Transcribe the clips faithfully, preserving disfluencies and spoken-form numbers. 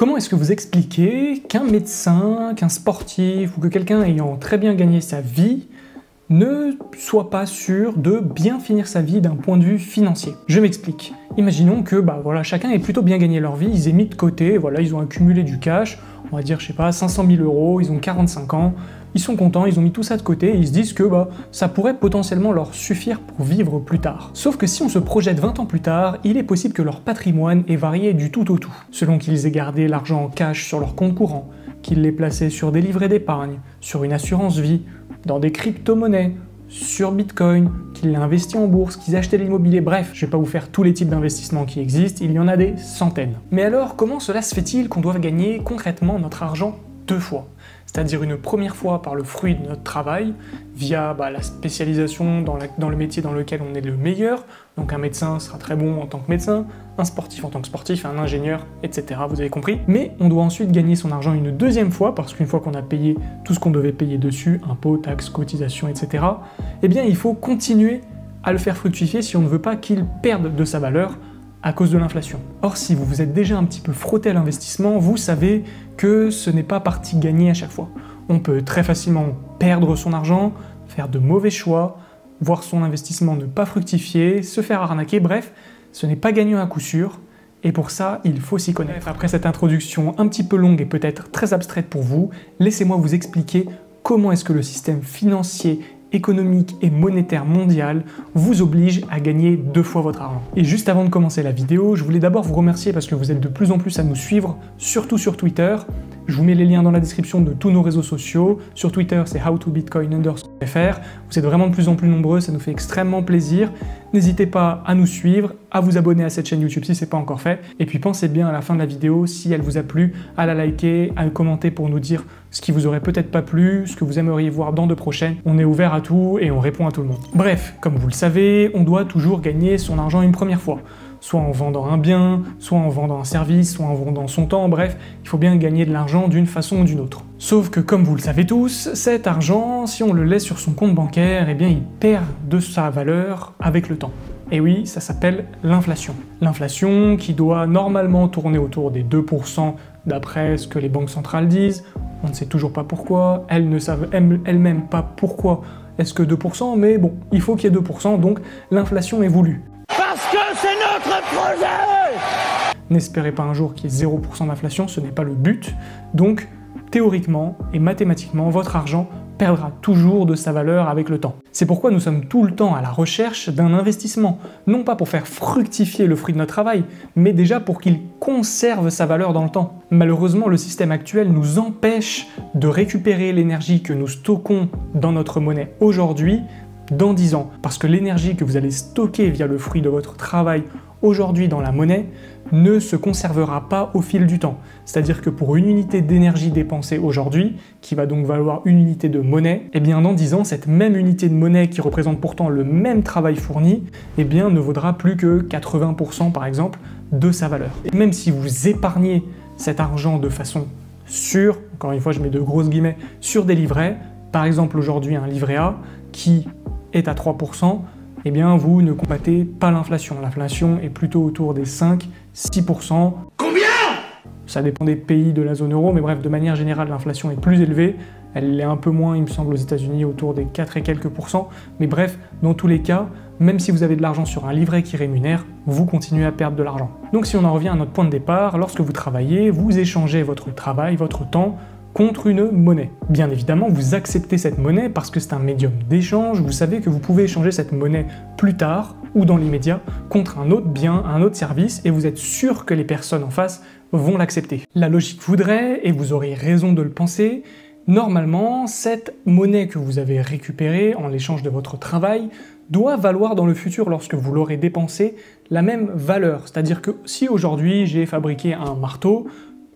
Comment est-ce que vous expliquez qu'un médecin, qu'un sportif ou que quelqu'un ayant très bien gagné sa vie ne soit pas sûr de bien finir sa vie d'un point de vue financier? Je m'explique. Imaginons que bah, voilà, chacun ait plutôt bien gagné leur vie, ils aient mis de côté, voilà, ils ont accumulé du cash, on va dire, je sais pas, cinq cent mille euros, ils ont quarante-cinq ans, ils sont contents, ils ont mis tout ça de côté et ils se disent que bah, ça pourrait potentiellement leur suffire pour vivre plus tard. Sauf que si on se projette vingt ans plus tard, il est possible que leur patrimoine ait varié du tout au tout, selon qu'ils aient gardé l'argent en cash sur leur compte courant, qu'ils l'aient placé sur des livrets d'épargne, sur une assurance vie, dans des crypto-monnaies, sur Bitcoin, qu'ils l'aient investi en bourse, qu'ils aient acheté de l'immobilier, bref, je vais pas vous faire tous les types d'investissements qui existent, il y en a des centaines. Mais alors, comment cela se fait-il qu'on doive gagner concrètement notre argent deux fois? C'est-à-dire une première fois par le fruit de notre travail, via bah, la spécialisation dans, la, dans le métier dans lequel on est le meilleur, donc un médecin sera très bon en tant que médecin, un sportif en tant que sportif, un ingénieur, et cetera. Vous avez compris. Mais on doit ensuite gagner son argent une deuxième fois, parce qu'une fois qu'on a payé tout ce qu'on devait payer dessus, impôts, taxes, cotisations, et cetera, eh bien il faut continuer à le faire fructifier si on ne veut pas qu'il perde de sa valeur à cause de l'inflation. Or, si vous vous êtes déjà un petit peu frotté à l'investissement, vous savez que ce n'est pas partie gagnée à chaque fois. On peut très facilement perdre son argent, faire de mauvais choix, voir son investissement ne pas fructifier, se faire arnaquer, bref, ce n'est pas gagnant à coup sûr, et pour ça, il faut s'y connaître. Après cette introduction un petit peu longue et peut-être très abstraite pour vous, laissez-moi vous expliquer comment est-ce que le système financier économique et monétaire mondiale vous oblige à gagner deux fois votre argent. Et juste avant de commencer la vidéo, je voulais d'abord vous remercier parce que vous êtes de plus en plus à nous suivre, surtout sur Twitter. Je vous mets les liens dans la description de tous nos réseaux sociaux. Sur Twitter, c'est HowToBitcoin underscore F R. Vous êtes vraiment de plus en plus nombreux, ça nous fait extrêmement plaisir. N'hésitez pas à nous suivre, à vous abonner à cette chaîne YouTube si ce n'est pas encore fait. Et puis pensez bien à la fin de la vidéo, si elle vous a plu, à la liker, à commenter pour nous dire ce qui vous aurait peut-être pas plu, ce que vous aimeriez voir dans de prochaines. On est ouvert à tout et on répond à tout le monde. Bref, comme vous le savez, on doit toujours gagner son argent une première fois. Soit en vendant un bien, soit en vendant un service, soit en vendant son temps, bref, il faut bien gagner de l'argent d'une façon ou d'une autre. Sauf que comme vous le savez tous, cet argent, si on le laisse sur son compte bancaire, eh bien il perd de sa valeur avec le temps. Et oui, ça s'appelle l'inflation. L'inflation qui doit normalement tourner autour des deux pour cent d'après ce que les banques centrales disent, on ne sait toujours pas pourquoi, elles ne savent elles-mêmes pas pourquoi est-ce que deux pour cent, mais bon, il faut qu'il y ait deux pour cent, donc l'inflation est voulue. N'espérez pas un jour qu'il y ait zéro pour cent d'inflation, ce n'est pas le but. Donc, théoriquement et mathématiquement, votre argent perdra toujours de sa valeur avec le temps. C'est pourquoi nous sommes tout le temps à la recherche d'un investissement, non pas pour faire fructifier le fruit de notre travail, mais déjà pour qu'il conserve sa valeur dans le temps. Malheureusement, le système actuel nous empêche de récupérer l'énergie que nous stockons dans notre monnaie aujourd'hui, dans dix ans, parce que l'énergie que vous allez stocker via le fruit de votre travail aujourd'hui dans la monnaie ne se conservera pas au fil du temps. C'est-à-dire que pour une unité d'énergie dépensée aujourd'hui, qui va donc valoir une unité de monnaie, eh bien dans dix ans, cette même unité de monnaie qui représente pourtant le même travail fourni, eh bien ne vaudra plus que quatre-vingts pour cent par exemple de sa valeur. Et même si vous épargnez cet argent de façon sûre, encore une fois je mets de grosses guillemets, sur des livrets, par exemple aujourd'hui un livret A qui est à trois pour cent, eh bien vous ne combattez pas l'inflation. L'inflation est plutôt autour des cinq à six pour cent. Combien? Ça dépend des pays de la zone euro, mais bref, de manière générale, l'inflation est plus élevée. Elle l'est un peu moins, il me semble, aux États-Unis autour des quatre et quelques pourcents. Mais bref, dans tous les cas, même si vous avez de l'argent sur un livret qui rémunère, vous continuez à perdre de l'argent. Donc si on en revient à notre point de départ, lorsque vous travaillez, vous échangez votre travail, votre temps, contre une monnaie. Bien évidemment, vous acceptez cette monnaie parce que c'est un médium d'échange, vous savez que vous pouvez échanger cette monnaie plus tard ou dans l'immédiat contre un autre bien, un autre service, et vous êtes sûr que les personnes en face vont l'accepter. La logique voudrait, et vous aurez raison de le penser, normalement, cette monnaie que vous avez récupérée en l'échange de votre travail doit valoir dans le futur, lorsque vous l'aurez dépensée, la même valeur. C'est-à-dire que si aujourd'hui j'ai fabriqué un marteau,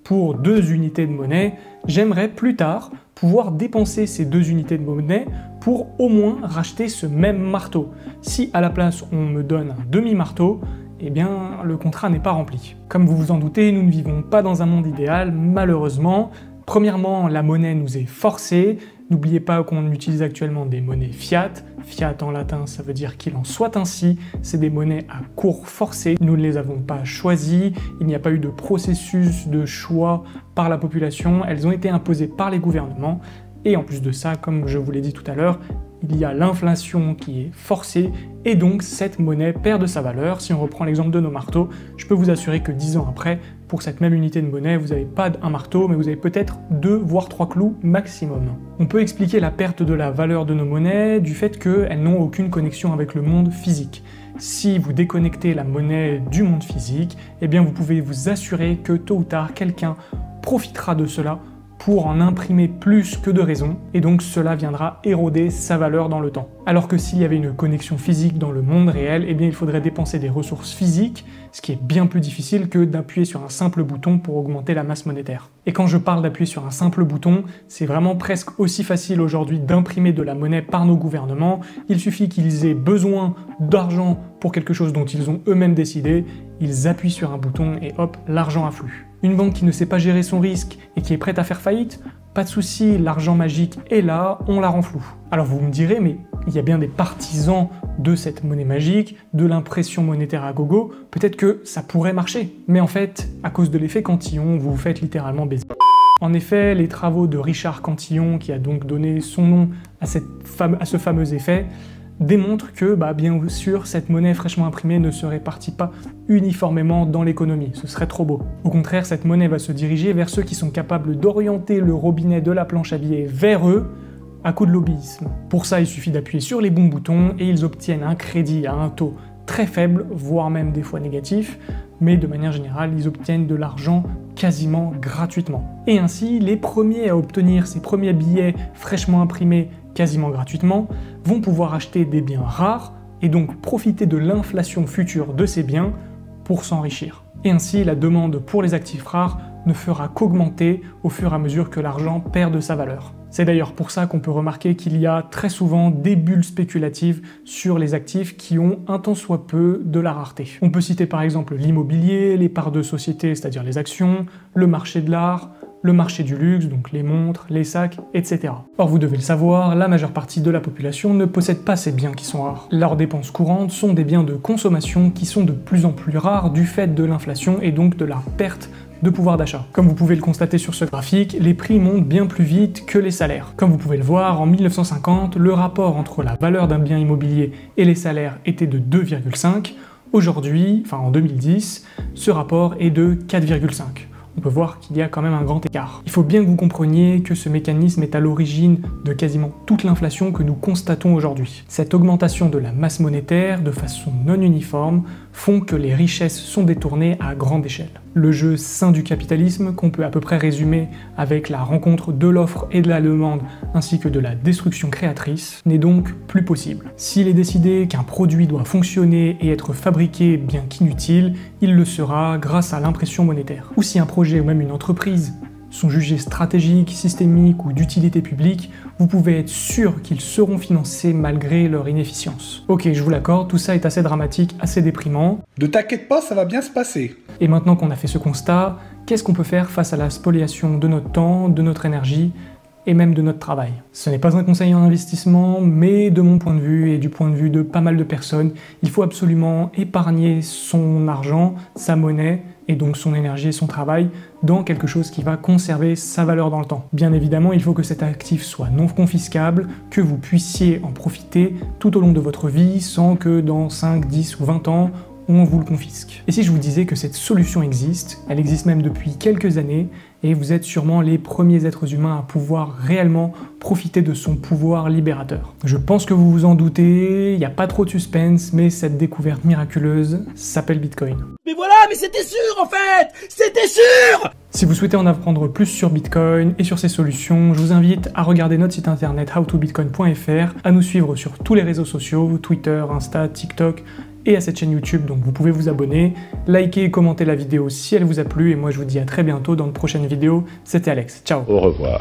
pour deux unités de monnaie, j'aimerais plus tard pouvoir dépenser ces deux unités de monnaie pour au moins racheter ce même marteau. Si à la place on me donne un demi-marteau, eh bien le contrat n'est pas rempli. Comme vous vous en doutez, nous ne vivons pas dans un monde idéal, malheureusement. Premièrement, la monnaie nous est forcée, N'oubliez pas qu'on utilise actuellement des monnaies fiat. Fiat en latin, ça veut dire qu'il en soit ainsi. C'est des monnaies à cours forcé. Nous ne les avons pas choisies. Il n'y a pas eu de processus de choix par la population. Elles ont été imposées par les gouvernements. Et en plus de ça, comme je vous l'ai dit tout à l'heure, il y a l'inflation qui est forcée et donc cette monnaie perd de sa valeur. Si on reprend l'exemple de nos marteaux, je peux vous assurer que dix ans après, pour cette même unité de monnaie, vous n'avez pas un marteau, mais vous avez peut-être deux voire trois clous maximum. On peut expliquer la perte de la valeur de nos monnaies du fait qu'elles n'ont aucune connexion avec le monde physique. Si vous déconnectez la monnaie du monde physique, eh bien vous pouvez vous assurer que tôt ou tard, quelqu'un profitera de cela pour en imprimer plus que de raison, et donc cela viendra éroder sa valeur dans le temps. Alors que s'il y avait une connexion physique dans le monde réel, eh bien il faudrait dépenser des ressources physiques, ce qui est bien plus difficile que d'appuyer sur un simple bouton pour augmenter la masse monétaire. Et quand je parle d'appuyer sur un simple bouton, c'est vraiment presque aussi facile aujourd'hui d'imprimer de la monnaie par nos gouvernements. Il suffit qu'ils aient besoin d'argent pour quelque chose dont ils ont eux-mêmes décidé, ils appuient sur un bouton et hop, l'argent afflue. Une banque qui ne sait pas gérer son risque et qui est prête à faire faillite, pas de souci, l'argent magique est là, on la rend floue. Alors vous me direz, mais il y a bien des partisans de cette monnaie magique, de l'impression monétaire à gogo, peut-être que ça pourrait marcher. Mais en fait, à cause de l'effet Cantillon, vous vous faites littéralement baiser. En effet, les travaux de Richard Cantillon, qui a donc donné son nom à, cette fame, à ce fameux effet, démontre que, bah, bien sûr, cette monnaie fraîchement imprimée ne se répartit pas uniformément dans l'économie, ce serait trop beau. Au contraire, cette monnaie va se diriger vers ceux qui sont capables d'orienter le robinet de la planche à billets vers eux à coup de lobbyisme. Pour ça, il suffit d'appuyer sur les bons boutons et ils obtiennent un crédit à un taux très faible, voire même des fois négatif, mais de manière générale, ils obtiennent de l'argent quasiment gratuitement. Et ainsi, les premiers à obtenir ces premiers billets fraîchement imprimés quasiment gratuitement, vont pouvoir acheter des biens rares et donc profiter de l'inflation future de ces biens pour s'enrichir. Et ainsi, la demande pour les actifs rares ne fera qu'augmenter au fur et à mesure que l'argent perd de sa valeur. C'est d'ailleurs pour ça qu'on peut remarquer qu'il y a très souvent des bulles spéculatives sur les actifs qui ont un tant soit peu de la rareté. On peut citer par exemple l'immobilier, les parts de société, c'est-à-dire les actions, le marché de l'art, le marché du luxe, donc les montres, les sacs, et cetera. Or, vous devez le savoir, la majeure partie de la population ne possède pas ces biens qui sont rares. Leurs dépenses courantes sont des biens de consommation qui sont de plus en plus rares du fait de l'inflation et donc de la perte de pouvoir d'achat. Comme vous pouvez le constater sur ce graphique, les prix montent bien plus vite que les salaires. Comme vous pouvez le voir, en mille neuf cent cinquante, le rapport entre la valeur d'un bien immobilier et les salaires était de deux virgule cinq. Aujourd'hui, enfin en deux mille dix, ce rapport est de quatre virgule cinq. On peut voir qu'il y a quand même un grand écart. Il faut bien que vous compreniez que ce mécanisme est à l'origine de quasiment toute l'inflation que nous constatons aujourd'hui. Cette augmentation de la masse monétaire de façon non uniforme font que les richesses sont détournées à grande échelle. Le jeu sain du capitalisme qu'on peut à peu près résumer avec la rencontre de l'offre et de la demande ainsi que de la destruction créatrice n'est donc plus possible. S'il est décidé qu'un produit doit fonctionner et être fabriqué bien qu'inutile, il le sera grâce à l'impression monétaire. Ou si un projet ou même une entreprise sont jugés stratégiques, systémiques ou d'utilité publique, vous pouvez être sûr qu'ils seront financés malgré leur inefficience. Ok, je vous l'accorde, tout ça est assez dramatique, assez déprimant. Ne t'inquiète pas, ça va bien se passer. Et maintenant qu'on a fait ce constat, qu'est-ce qu'on peut faire face à la spoliation de notre temps, de notre énergie et même de notre travail? Ce n'est pas un conseil en investissement, mais de mon point de vue et du point de vue de pas mal de personnes, il faut absolument épargner son argent, sa monnaie, et donc son énergie et son travail dans quelque chose qui va conserver sa valeur dans le temps. Bien évidemment, il faut que cet actif soit non confiscable, que vous puissiez en profiter tout au long de votre vie sans que dans cinq, dix ou vingt ans, on vous le confisque. Et si je vous disais que cette solution existe, elle existe même depuis quelques années, et vous êtes sûrement les premiers êtres humains à pouvoir réellement profiter de son pouvoir libérateur. Je pense que vous vous en doutez, il n'y a pas trop de suspense, mais cette découverte miraculeuse s'appelle Bitcoin. Mais voilà, mais c'était sûr en fait, c'était sûr! Si vous souhaitez en apprendre plus sur Bitcoin et sur ses solutions, je vous invite à regarder notre site internet how to bitcoin point f r, à nous suivre sur tous les réseaux sociaux, Twitter, Insta, TikTok, et à cette chaîne YouTube, donc vous pouvez vous abonner, liker et commenter la vidéo si elle vous a plu, et moi je vous dis à très bientôt dans une prochaine vidéo, c'était Alex, ciao. Au revoir.